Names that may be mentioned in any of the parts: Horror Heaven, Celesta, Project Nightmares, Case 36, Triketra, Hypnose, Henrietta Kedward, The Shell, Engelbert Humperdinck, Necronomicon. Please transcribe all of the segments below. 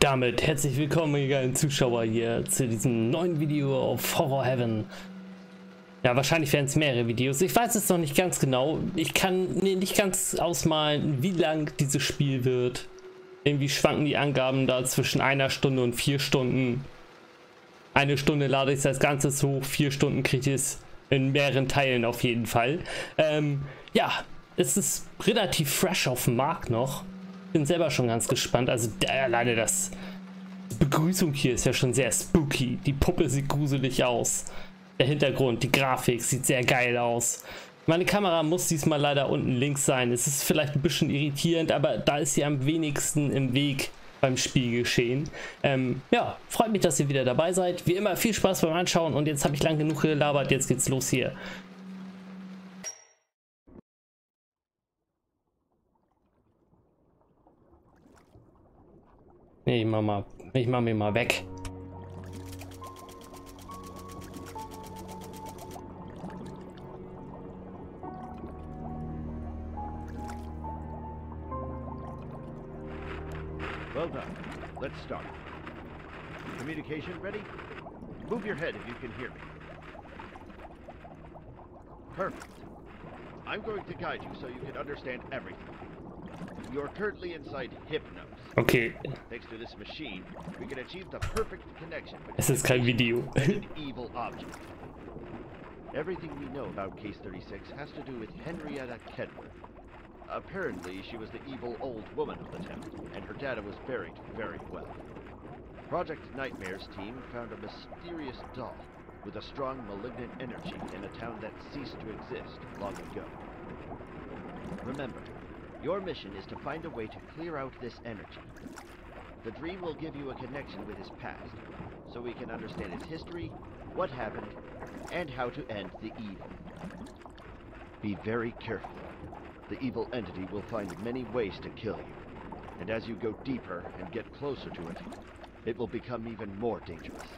Damit herzlich willkommen, ihr geilen Zuschauer, hier zu diesem neuen Video auf Horror Heaven. Ja, wahrscheinlich werden es mehrere Videos. Ich weiß es noch nicht ganz genau. Ich kann mir nicht ganz ausmalen, wie lang dieses Spiel wird. Irgendwie schwanken die Angaben da zwischen einer Stunde und 4 Stunden. Eine Stunde lade ich das Ganze hoch, 4 Stunden kriege ich es in mehreren Teilen auf jeden Fall. Ja, es ist relativ fresh auf dem Markt noch. Bin selber schon ganz gespannt, also alleine das Begrüßung hier ist ja schon sehr spooky. Die Puppe sieht gruselig aus, der Hintergrund, die Grafik sieht sehr geil aus. Meine Kamera muss diesmal leider unten links sein, es ist vielleicht ein bisschen irritierend, aber da ist sie am wenigsten im Weg beim Spiel geschehen. Ja, freut mich, dass ihr wieder dabei seid, wie immer viel Spaß beim Anschauen und jetzt habe ich lang genug gelabert, jetzt geht's los hier. Nee, ich mach mir mal weg. Well done. Let's start. Communication ready? Move your head if you can hear me. Perfect. I'm going to guide you so you can understand everything. You're currently inside Hypnose. Okay. Thanks to this machine, we can achieve the perfect connection between this is kind of video. An evil object. Everything we know about Case 36 has to do with Henrietta Kedward. Apparently, she was the evil old woman of the town, and her data was buried very well. Project Nightmares team found a mysterious doll with a strong malignant energy in a town that ceased to exist long ago. Remember, your mission is to find a way to clear out this energy. The dream will give you a connection with his past, so we can understand his history, what happened, and how to end the evil. Be very careful. The evil entity will find many ways to kill you, and as you go deeper and get closer to it, it will become even more dangerous.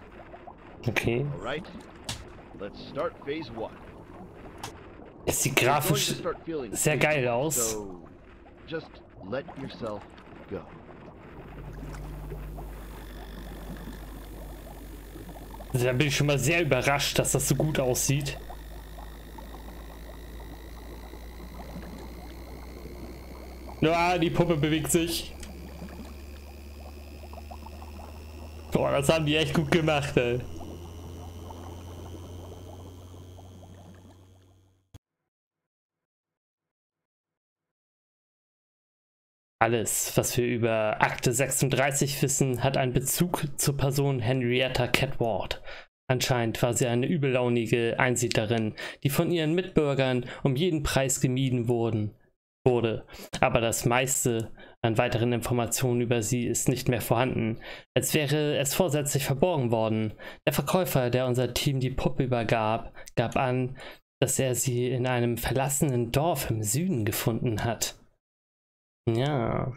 Okay. All right. Let's start phase one. Es sieht grafisch sehr geil aus. Just let yourself go. Also, da bin ich schon mal sehr überrascht, dass das so gut aussieht. Ja, die Puppe bewegt sich. Boah, das haben die echt gut gemacht, ey. Alles, was wir über Akte 36 wissen, hat einen Bezug zur Person Henrietta Kedward. Anscheinend war sie eine übellaunige Einsiedlerin, die von ihren Mitbürgern um jeden Preis gemieden wurde. Aber das meiste an weiteren Informationen über sie ist nicht mehr vorhanden, als wäre es vorsätzlich verborgen worden. Der Verkäufer, der unser Team die Puppe übergab, gab an, dass er sie in einem verlassenen Dorf im Süden gefunden hat. Ja,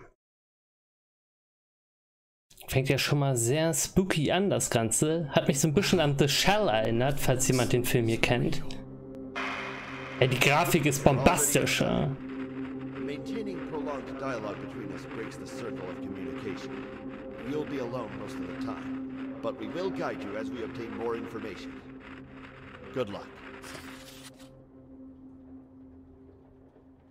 fängt ja schon mal sehr spooky an, das Ganze. Hat mich so ein bisschen an The Shell erinnert, falls jemand den Film hier kennt. Ja, die Grafik ist bombastisch. Ja.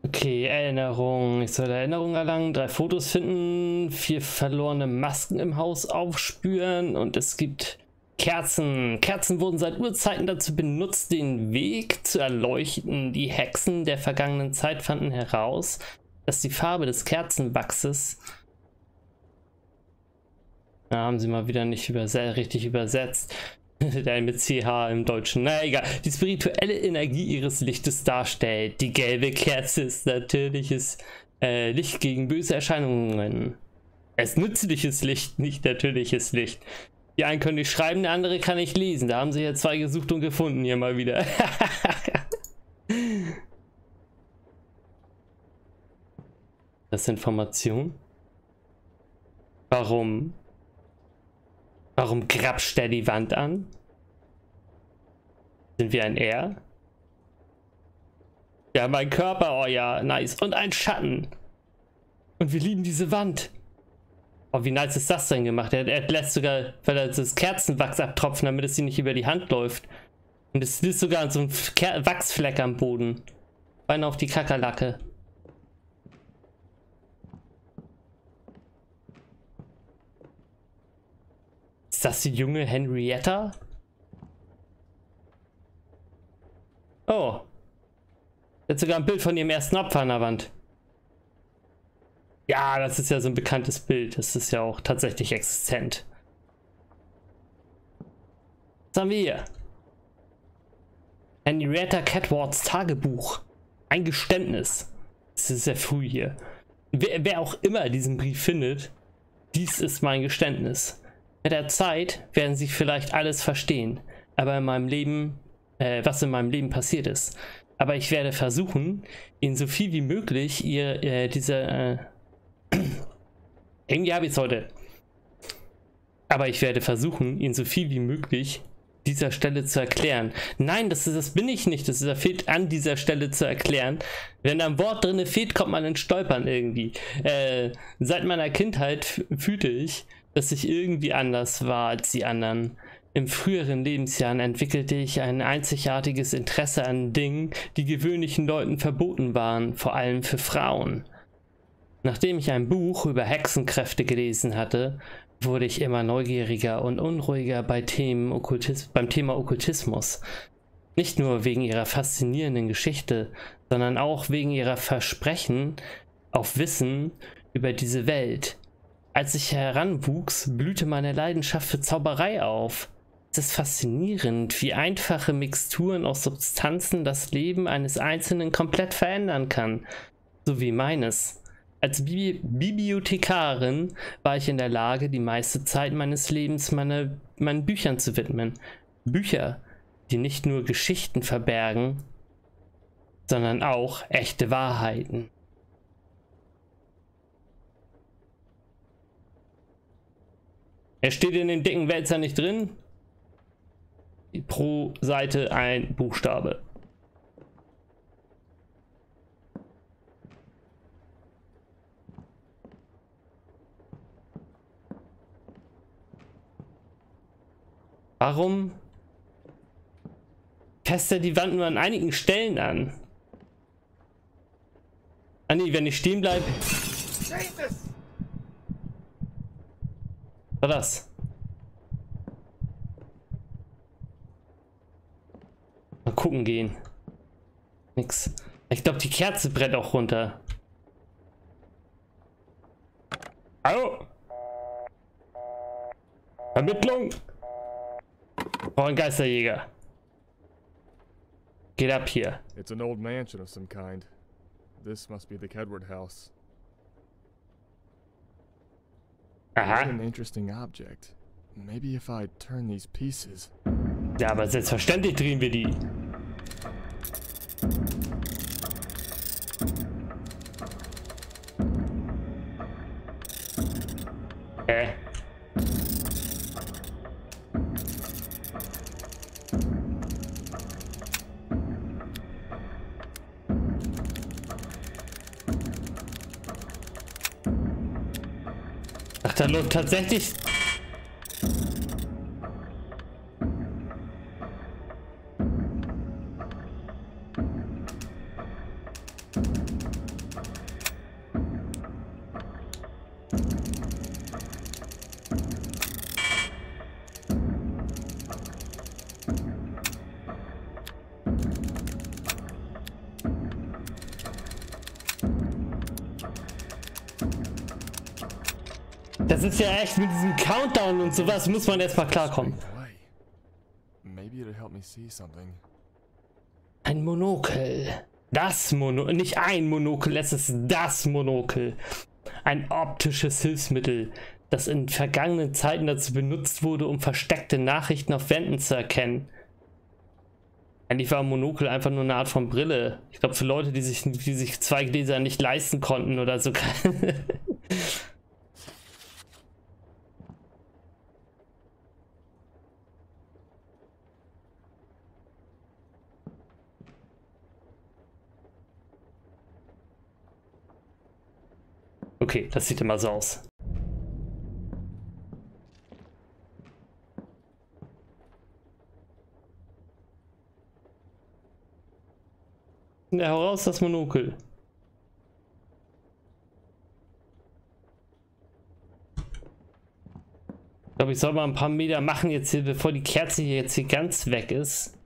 Okay, Erinnerung. Ich soll Erinnerung erlangen, 3 Fotos finden, 4 verlorene Masken im Haus aufspüren und es gibt Kerzen. Kerzen wurden seit Urzeiten dazu benutzt, den Weg zu erleuchten. Die Hexen der vergangenen Zeit fanden heraus, dass die Farbe des Kerzenwachses... Da haben sie mal wieder nicht richtig übersetzt. Der mit CH im Deutschen, na egal, die spirituelle Energie ihres Lichtes darstellt. Die gelbe Kerze ist natürliches Licht gegen böse Erscheinungen. Es ist nützliches Licht, nicht natürliches Licht. Die einen können nicht schreiben, der andere kann nicht lesen. Da haben sie ja 2 gesucht und gefunden, hier mal wieder. Das ist Information. Warum? Warum grapscht er die Wand an? Sind wir ein R? Wir haben einen Körper, oh ja, nice. Und einen Schatten. Und wir lieben diese Wand. Oh, wie nice ist das denn gemacht? Er lässt sogar das Kerzenwachs abtropfen, damit es sie nicht über die Hand läuft. Und es ist sogar an so einem Wachsfleck am Boden. Beinahe auf die Kakerlake. Ist das die junge Henrietta? Oh. Jetzt sogar ein Bild von ihrem ersten Opfer an der Wand. Ja, das ist ja so ein bekanntes Bild. Das ist ja auch tatsächlich existent. Was haben wir hier? Henrietta Kedwards Tagebuch. Ein Geständnis. Es ist sehr früh hier. Wer auch immer diesen Brief findet, dies ist mein Geständnis. Mit der Zeit werden sie vielleicht alles verstehen, aber in meinem Leben, was in meinem Leben passiert ist. Aber ich werde versuchen, ihnen so viel wie möglich dieser Stelle zu erklären. Nein, das bin ich nicht. Das fehlt an dieser Stelle zu erklären. Wenn da ein Wort drin fehlt, kommt man ins Stolpern irgendwie. Seit meiner Kindheit fühlte ich, dass ich irgendwie anders war als die anderen. In früheren Lebensjahren entwickelte ich ein einzigartiges Interesse an Dingen, die gewöhnlichen Leuten verboten waren, vor allem für Frauen. Nachdem ich ein Buch über Hexenkräfte gelesen hatte, wurde ich immer neugieriger und unruhiger beim Thema Okkultismus. Nicht nur wegen ihrer faszinierenden Geschichte, sondern auch wegen ihrer Versprechen auf Wissen über diese Welt. Als ich heranwuchs, blühte meine Leidenschaft für Zauberei auf. Es ist faszinierend, wie einfache Mixturen aus Substanzen das Leben eines Einzelnen komplett verändern kann, so wie meines. Als Bibliothekarin war ich in der Lage, die meiste Zeit meines Lebens meinen Büchern zu widmen. Bücher, die nicht nur Geschichten verbergen, sondern auch echte Wahrheiten. Er steht in den dicken Wälzer nicht drin. Pro Seite ein Buchstabe. Warum passt er die Wand nur an einigen Stellen an? Ah nee, wenn ich stehen bleibe. War das? Mal gucken gehen. Nix. Ich glaube, die Kerze brennt auch runter. Hallo? Vermittlung? Oh, ein Geisterjäger. Geht ab hier. It's an old mansion of some kind. This must be the Kedward house. Aha. An interesting object. Maybe if I turn these pieces. Ja, aber selbstverständlich drehen wir die. Da läuft tatsächlich. Das ist ja echt mit diesem Countdown und sowas, muss man erstmal klarkommen. Ein Monokel. Das Monokel. Nicht ein Monokel, es ist das Monokel. Ein optisches Hilfsmittel, das in vergangenen Zeiten dazu benutzt wurde, um versteckte Nachrichten auf Wänden zu erkennen. Eigentlich war ein Monokel einfach nur eine Art von Brille. Ich glaube, für Leute, die sich zwei Gläser nicht leisten konnten oder so. Okay, das sieht immer so aus. Ja, hau raus das Monokel. Ich glaube, ich soll mal ein paar Meter machen jetzt hier, bevor die Kerze hier jetzt hier ganz weg ist.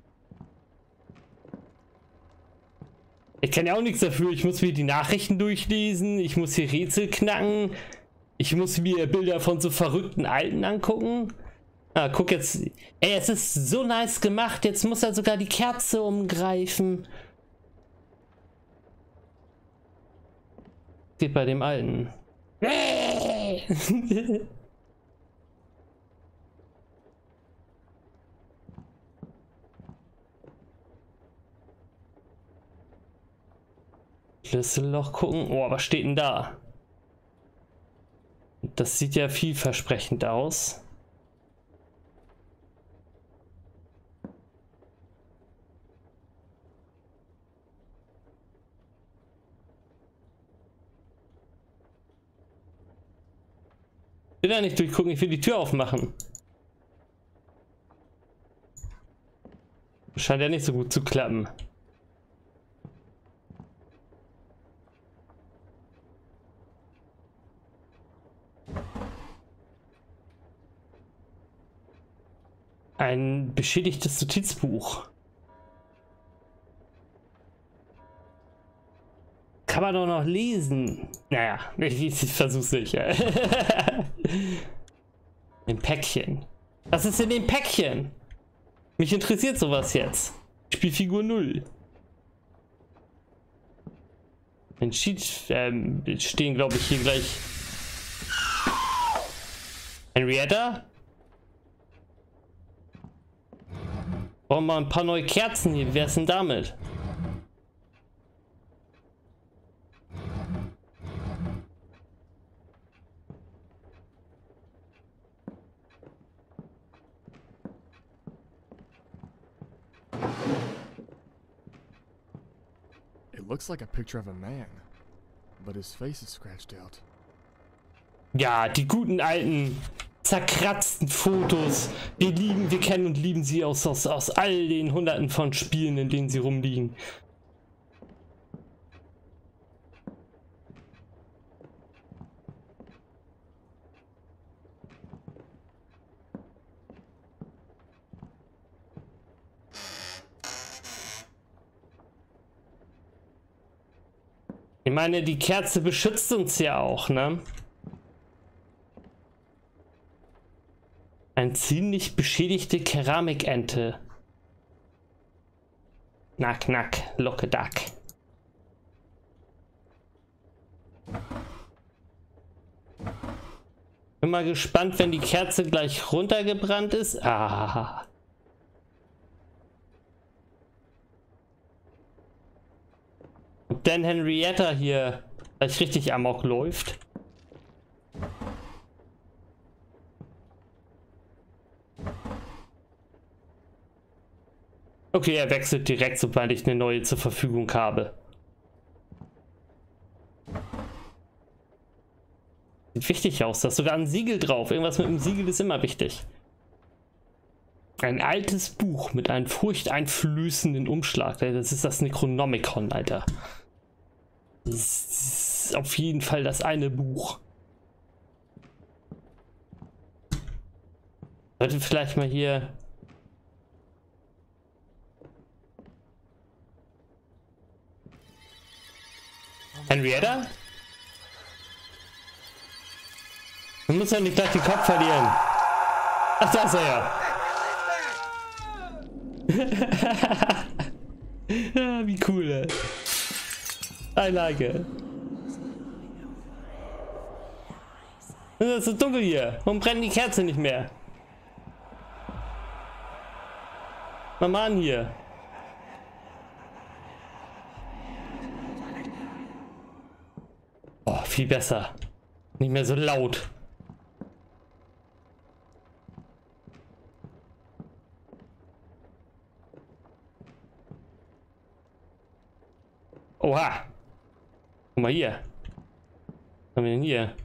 Ich kann ja auch nichts dafür. Ich muss mir die Nachrichten durchlesen. Ich muss hier Rätsel knacken. Ich muss mir Bilder von so verrückten Alten angucken. Ah, guck jetzt. Ey, es ist so nice gemacht. Jetzt muss er sogar die Kerze umgreifen. Geht bei dem Alten. Schlüsselloch gucken. Oh, was steht denn da? Das sieht ja vielversprechend aus. Ich will da nicht durchgucken, ich will die Tür aufmachen. Scheint ja nicht so gut zu klappen. Ein beschädigtes Notizbuch. Kann man doch noch lesen. Naja, ich versuch's nicht. Ein Päckchen. Was ist in dem Päckchen? Mich interessiert sowas jetzt. Spielfigur 0. Stehen, glaube ich, hier gleich. Henrietta? Brauchen wir mal ein paar neue Kerzen hier. Wie wär's denn damit? Looks like a picture of a man, but his face is scratched out. Ja, die guten alten zerkratzten Fotos. Wir kennen und lieben sie aus all den Hunderten von Spielen, in denen sie rumliegen. Ich meine, die Kerze beschützt uns ja auch, ne? Ein ziemlich beschädigte Keramikente. Knack, knack, locke dack. Bin mal gespannt, wenn die Kerze gleich runtergebrannt ist. Ah. Denn Henrietta hier gleich richtig amok läuft. Okay, er wechselt direkt, sobald ich eine neue zur Verfügung habe. Sieht wichtig aus, da ist sogar ein Siegel drauf. Irgendwas mit dem Siegel ist immer wichtig. Ein altes Buch mit einem furchteinflößenden Umschlag. Das ist das Necronomicon, Alter. Das ist auf jeden Fall das eine Buch. Sollte vielleicht mal hier... Henrietta? Man muss ja nicht gleich den Kopf verlieren. Ach, da ist er ja. Ja, wie cool, ey. I like it. Es ist so dunkel hier. Warum brennen die Kerzen nicht mehr? Mach mal an hier. Oh, viel besser. Nicht mehr so laut. Oha. Guck mal hier. Was haben wir denn hier?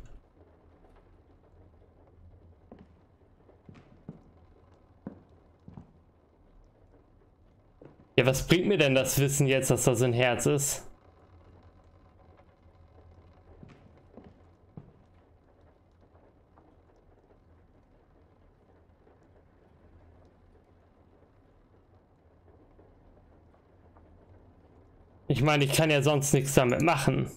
Ja, was bringt mir denn das Wissen jetzt, dass das ein Herz ist? Ich meine, ich kann ja sonst nichts damit machen.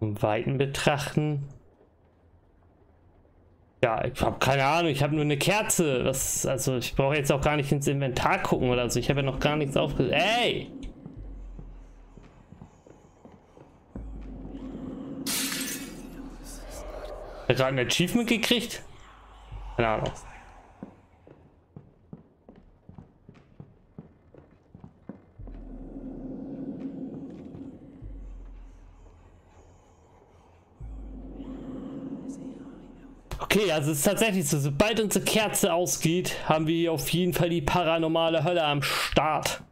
Im Weiten betrachten. Ja, ich habe keine Ahnung, ich habe nur eine Kerze. Das, also ich brauche jetzt auch gar nicht ins Inventar gucken oder so. Ich habe ja noch gar nichts aufgeschrieben. Ey! Hat er gerade ein Achievement gekriegt? Keine Ahnung. Okay, also es ist tatsächlich so, sobald unsere Kerze ausgeht, haben wir hier auf jeden Fall die paranormale Hölle am Start.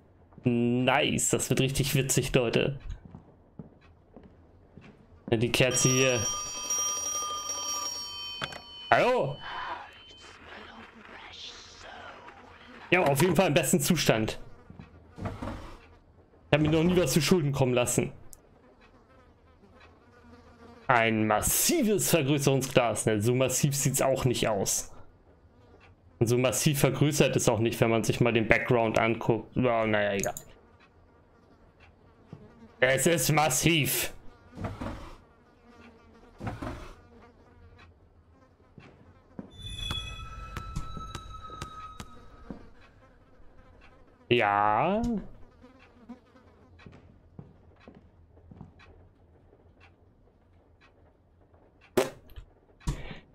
Nice, das wird richtig witzig, Leute. Die Kerze hier... Hallo? Ja, auf jeden Fall im besten Zustand. Ich habe mir noch nie was zu Schulden kommen lassen. Ein massives Vergrößerungsglas, ne? So massiv sieht es auch nicht aus. Und so massiv vergrößert ist auch nicht, wenn man sich mal den Background anguckt. Wow, naja, egal. Es ist massiv. Ja...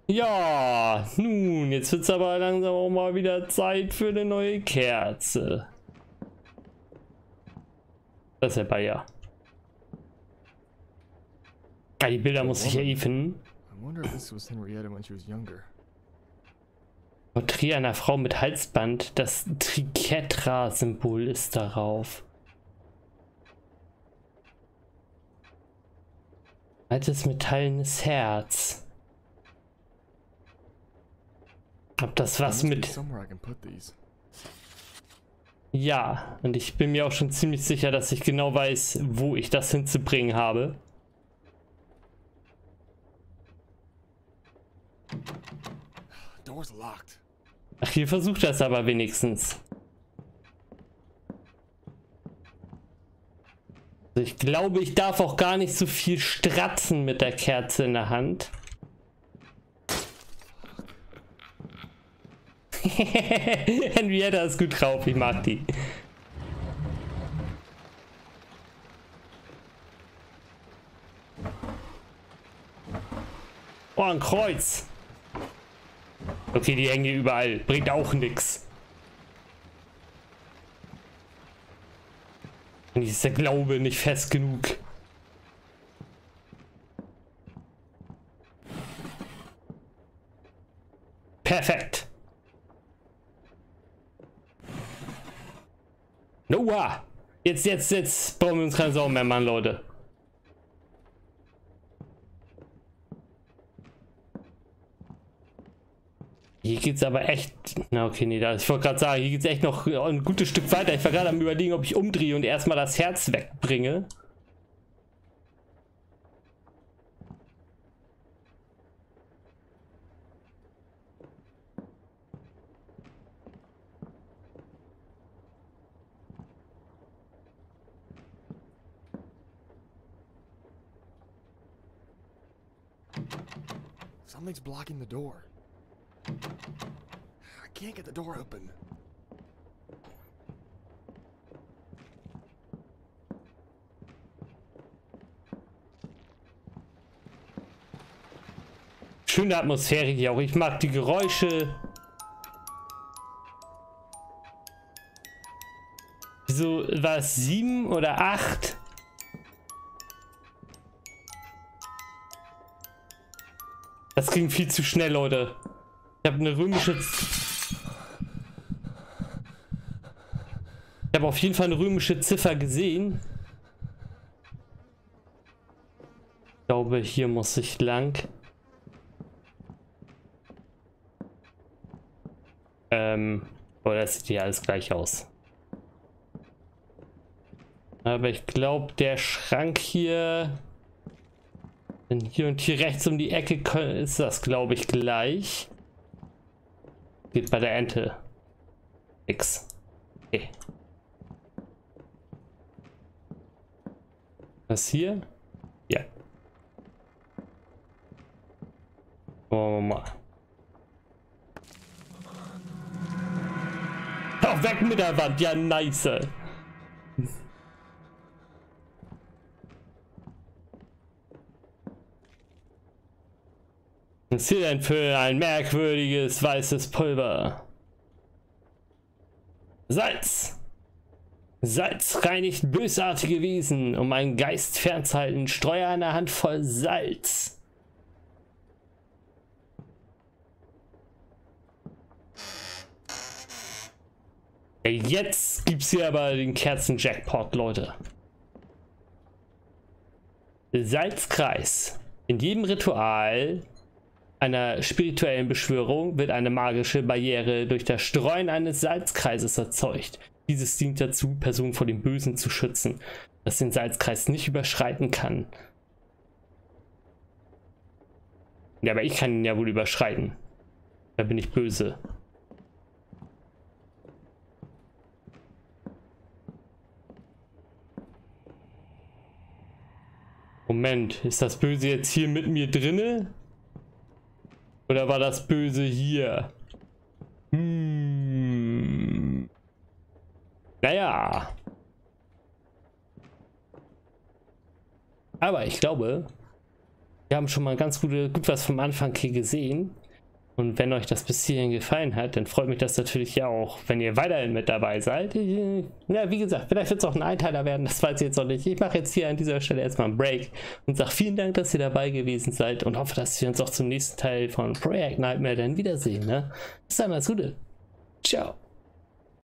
Ja, nun, jetzt wird es aber langsam auch mal wieder Zeit für eine neue Kerze. Das ist aber ja. Ah, die Bilder muss ich ja eh finden. Porträt einer Frau mit Halsband, das Triketra-Symbol ist darauf. Altes metallenes Herz. Ob das was mit... Ja, und ich bin mir auch schon ziemlich sicher, dass ich genau weiß, wo ich das hinzubringen habe. Ach, hier versucht das aber wenigstens. Also ich glaube, ich darf auch gar nicht so viel stratzen mit der Kerze in der Hand. Henrietta ist gut drauf, ich mag die. Oh, ein Kreuz. Okay, die hängen hier überall. Bringt auch nichts. Eigentlich ist der Glaube nicht fest genug. Perfekt. Noah! Jetzt brauchen wir uns keine Sorgen mehr machen, Leute. Hier geht's aber echt... Na okay, nee, ich wollte gerade sagen, hier geht's echt noch ein gutes Stück weiter. Ich war gerade am Überlegen, ob ich umdrehe und erstmal das Herz wegbringe. Something's blocking the door. I can't get the door open. Schöne Atmosphäre hier auch. Ich mag die Geräusche. Wieso war es 7 oder 8? Das ging viel zu schnell, Leute. Ich habe eine römische... habe auf jeden Fall eine römische Ziffer gesehen. Ich glaube, hier muss ich lang. Aber das sieht ja alles gleich aus. Aber ich glaube, der Schrank hier, denn hier und hier rechts um die Ecke ist das, glaube ich, gleich. Geht bei der Ente. Nix. Okay. Was hier? Ja. Wollen wir mal. Auch weg mit der Wand, ja, nice. Was ist hier denn für ein merkwürdiges weißes Pulver? Salz! Salz reinigt bösartige Wesen, um einen Geist fernzuhalten. Streue eine Handvoll Salz. Jetzt gibt's hier aber den Kerzen-Jackpot, Leute. Salzkreis. In jedem Ritual einer spirituellen Beschwörung wird eine magische Barriere durch das Streuen eines Salzkreises erzeugt. Dieses dient dazu, Personen vor dem Bösen zu schützen, das den Salzkreis nicht überschreiten kann. Ja, aber ich kann ihn ja wohl überschreiten. Da bin ich böse. Moment, ist das Böse jetzt hier mit mir drinne? Oder war das Böse hier? Hm. Naja. Aber ich glaube, wir haben schon mal ganz gut was vom Anfang hier gesehen. Und wenn euch das bis hierhin gefallen hat, dann freut mich das natürlich ja auch, wenn ihr weiterhin mit dabei seid. Ja, wie gesagt, vielleicht wird es auch ein Einteiler werden, das weiß ich jetzt noch nicht. Ich mache jetzt hier an dieser Stelle erstmal einen Break und sage vielen Dank, dass ihr dabei gewesen seid und hoffe, dass wir uns auch zum nächsten Teil von Project Nightmare dann wiedersehen. Ne? Bis dann, alles Gute. Ciao.